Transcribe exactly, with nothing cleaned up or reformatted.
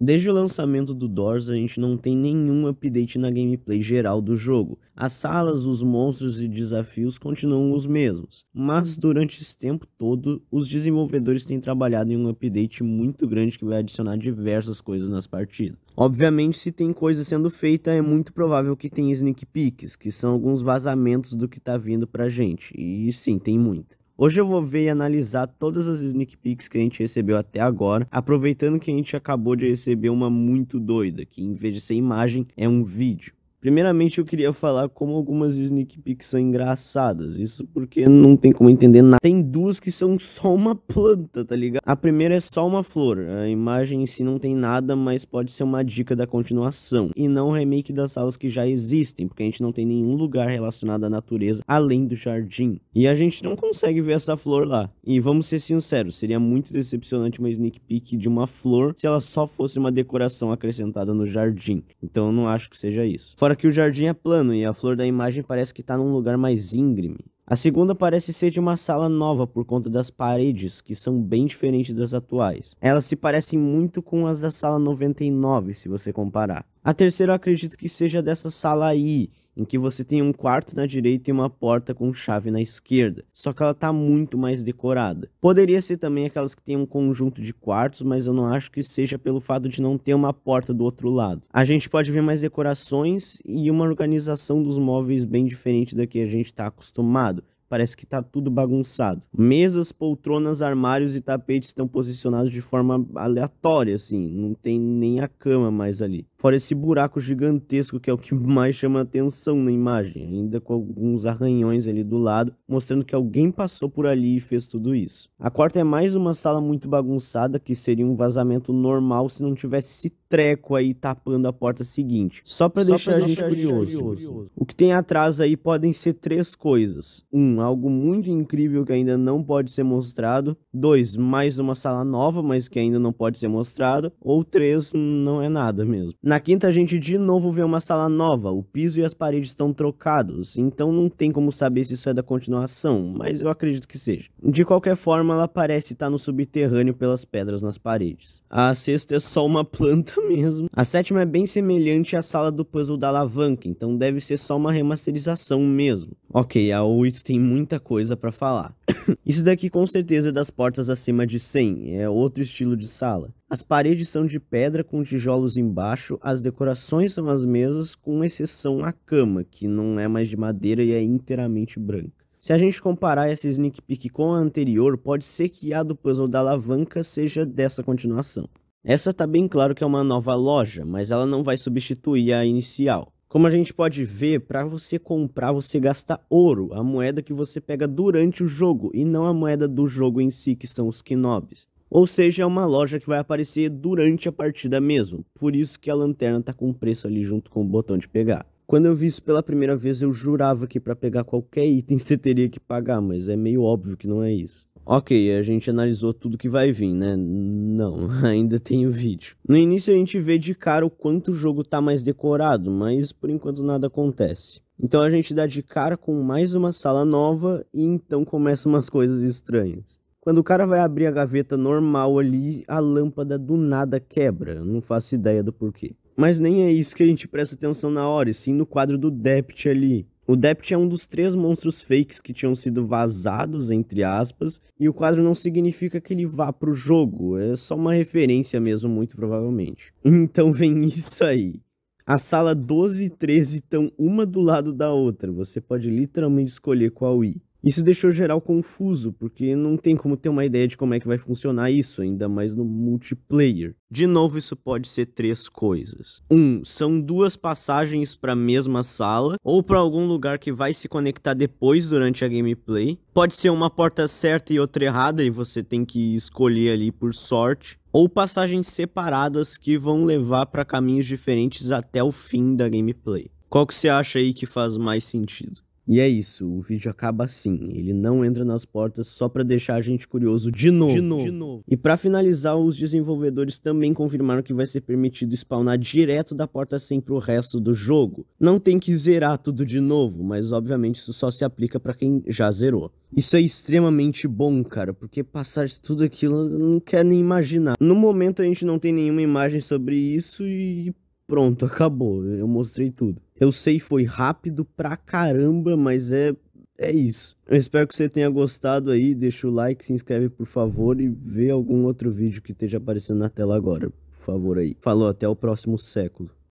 Desde o lançamento do Doors, a gente não tem nenhum update na gameplay geral do jogo. As salas, os monstros e desafios continuam os mesmos, mas durante esse tempo todo, os desenvolvedores têm trabalhado em um update muito grande que vai adicionar diversas coisas nas partidas. Obviamente, se tem coisa sendo feita, é muito provável que tenha sneak peeks, que são alguns vazamentos do que tá vindo pra gente, e sim, tem muita. Hoje eu vou ver e analisar todas as sneak peeks que a gente recebeu até agora, aproveitando que a gente acabou de receber uma muito doida, que em vez de ser imagem, é um vídeo. Primeiramente eu queria falar como algumas sneak peeks são engraçadas, isso porque não tem como entender nada. Tem duas que são só uma planta, tá ligado? A primeira é só uma flor, a imagem em si não tem nada, mas pode ser uma dica da continuação, e não remake das salas que já existem, porque a gente não tem nenhum lugar relacionado à natureza além do jardim. E a gente não consegue ver essa flor lá, e vamos ser sinceros, seria muito decepcionante uma sneak peek de uma flor se ela só fosse uma decoração acrescentada no jardim, então eu não acho que seja isso. Fora que o jardim é plano e a flor da imagem parece que tá num lugar mais íngreme. A segunda parece ser de uma sala nova por conta das paredes, que são bem diferentes das atuais. Elas se parecem muito com as da sala noventa e nove, se você comparar. A terceira eu acredito que seja dessa sala aí, em que você tem um quarto na direita e uma porta com chave na esquerda, só que ela tá muito mais decorada. Poderia ser também aquelas que tem um conjunto de quartos, mas eu não acho que seja pelo fato de não ter uma porta do outro lado. A gente pode ver mais decorações e uma organização dos móveis bem diferente da que a gente tá acostumado. Parece que tá tudo bagunçado. Mesas, poltronas, armários e tapetes estão posicionados de forma aleatória, assim. Não tem nem a cama mais ali. Fora esse buraco gigantesco que é o que mais chama atenção na imagem. Ainda com alguns arranhões ali do lado, mostrando que alguém passou por ali e fez tudo isso. A quarta é mais uma sala muito bagunçada, que seria um vazamento normal se não tivesse esse treco aí tapando a porta seguinte. Só pra Só deixar pra a gente curioso. curioso. O que tem atrás aí podem ser três coisas. Um, algo muito incrível que ainda não pode ser mostrado. Dois, mais uma sala nova, mas que ainda não pode ser mostrado. Ou três, não é nada mesmo. Na quinta a gente de novo vê uma sala nova. O piso e as paredes estão trocados, então não tem como saber se isso é da continuação, mas eu acredito que seja. De qualquer forma, ela parece estar no subterrâneo pelas pedras nas paredes. A sexta é só uma planta mesmo. A sétima é bem semelhante à sala do puzzle da alavanca, então deve ser só uma remasterização mesmo. Ok, a oito tem muita coisa pra falar. Isso daqui com certeza é das portas acima de cem, é outro estilo de sala. As paredes são de pedra com tijolos embaixo, as decorações são as mesmas, com exceção à cama, que não é mais de madeira e é inteiramente branca. Se a gente comparar essa sneak peek com a anterior, pode ser que a do puzzle da alavanca seja dessa continuação. Essa tá bem claro que é uma nova loja, mas ela não vai substituir a inicial. Como a gente pode ver, para você comprar você gasta ouro, a moeda que você pega durante o jogo e não a moeda do jogo em si, que são os knobs. Ou seja, é uma loja que vai aparecer durante a partida mesmo, por isso que a lanterna tá com preço ali junto com o botão de pegar. Quando eu vi isso pela primeira vez eu jurava que para pegar qualquer item você teria que pagar, mas é meio óbvio que não é isso. Ok, a gente analisou tudo que vai vir, né? Não, ainda tem o vídeo. No início a gente vê de cara o quanto o jogo tá mais decorado, mas por enquanto nada acontece. Então a gente dá de cara com mais uma sala nova e então começam umas coisas estranhas. Quando o cara vai abrir a gaveta normal ali, a lâmpada do nada quebra, eu não faço ideia do porquê. Mas nem é isso que a gente presta atenção na hora, e sim no quadro do Dept ali. O Dept é um dos três monstros fakes que tinham sido vazados, entre aspas, e o quadro não significa que ele vá pro jogo, é só uma referência mesmo, muito provavelmente. Então vem isso aí. A sala doze e treze estão uma do lado da outra, você pode literalmente escolher qual ir. Isso deixou geral confuso, porque não tem como ter uma ideia de como é que vai funcionar isso, ainda mais no multiplayer. De novo, isso pode ser três coisas. um. Um, são duas passagens para a mesma sala, ou para algum lugar que vai se conectar depois durante a gameplay. Pode ser uma porta certa e outra errada, e você tem que escolher ali por sorte. Ou passagens separadas que vão levar para caminhos diferentes até o fim da gameplay. Qual que você acha aí que faz mais sentido? E é isso, o vídeo acaba assim, ele não entra nas portas só pra deixar a gente curioso de novo. De novo. De novo. E pra finalizar, os desenvolvedores também confirmaram que vai ser permitido spawnar direto da porta cem pro resto do jogo. Não tem que zerar tudo de novo, mas obviamente isso só se aplica pra quem já zerou. Isso é extremamente bom, cara, porque passar tudo aquilo eu não quero nem imaginar. No momento a gente não tem nenhuma imagem sobre isso e pronto, acabou, eu mostrei tudo. Eu sei, foi rápido pra caramba, mas é, é isso. Eu espero que você tenha gostado aí, deixa o like, se inscreve por favor e vê algum outro vídeo que esteja aparecendo na tela agora, por favor aí. Falou, até o próximo século.